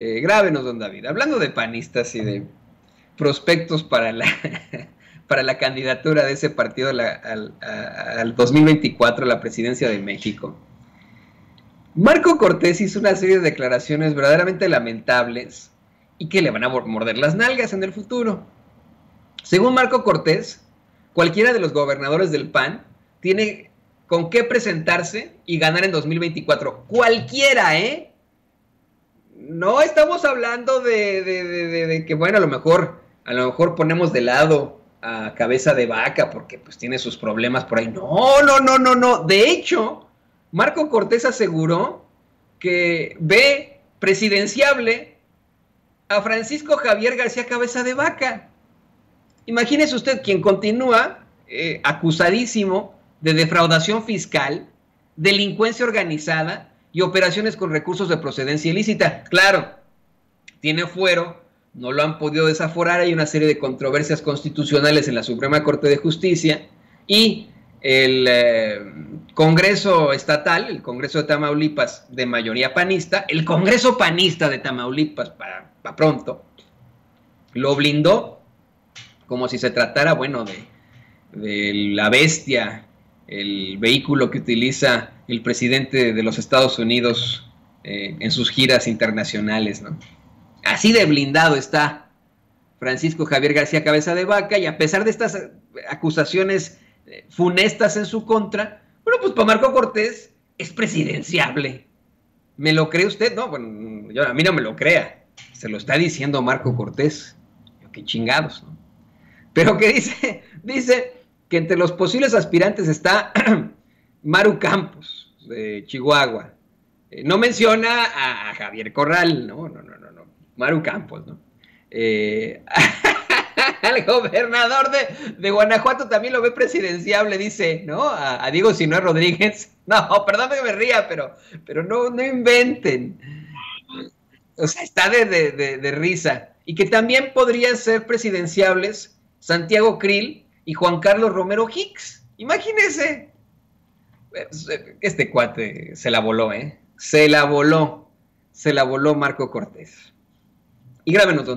Grábenos, don David. Hablando de panistas y de prospectos para la candidatura de ese partido al 2024 a la presidencia de México. Marko Cortés hizo una serie de declaraciones verdaderamente lamentables y que le van a morder las nalgas en el futuro. Según Marko Cortés, cualquiera de los gobernadores del PAN tiene con qué presentarse y ganar en 2024. Cualquiera, ¿eh? No estamos hablando de que, bueno, a lo mejor ponemos de lado a Cabeza de Vaca porque pues tiene sus problemas por ahí. No. De hecho, Marko Cortés aseguró que ve presidenciable a Francisco Javier García Cabeza de Vaca. Imagínese usted, quien continúa acusadísimo de defraudación fiscal, delincuencia organizada y operaciones con recursos de procedencia ilícita. Claro, tiene fuero, no lo han podido desaforar, hay una serie de controversias constitucionales en la Suprema Corte de Justicia y el Congreso Estatal, el Congreso de Tamaulipas de mayoría panista, el Congreso Panista de Tamaulipas para pronto, lo blindó como si se tratara, bueno, de la bestia, el vehículo que utiliza el presidente de los Estados Unidos en sus giras internacionales, ¿no? Así de blindado está Francisco Javier García Cabeza de Vaca, y a pesar de estas acusaciones funestas en su contra, bueno, pues para Marko Cortés es presidenciable. ¿Me lo cree usted? No, bueno, a mí no me lo crea. Se lo está diciendo Marko Cortés. Qué chingados, ¿no? Pero que dice que entre los posibles aspirantes está Maru Campos, de Chihuahua. No menciona a Javier Corral, no. Maru Campos, ¿no? Al gobernador de Guanajuato también lo ve presidenciable, dice, ¿no? A Diego Sinue Rodríguez. No, perdón que me ría, pero no inventen. O sea, está de risa. Y que también podrían ser presidenciables Santiago Krill y Juan Carlos Romero Hicks. Imagínense. Este cuate se la voló, ¿eh? Se la voló Marko Cortés. Y grábenos, don David.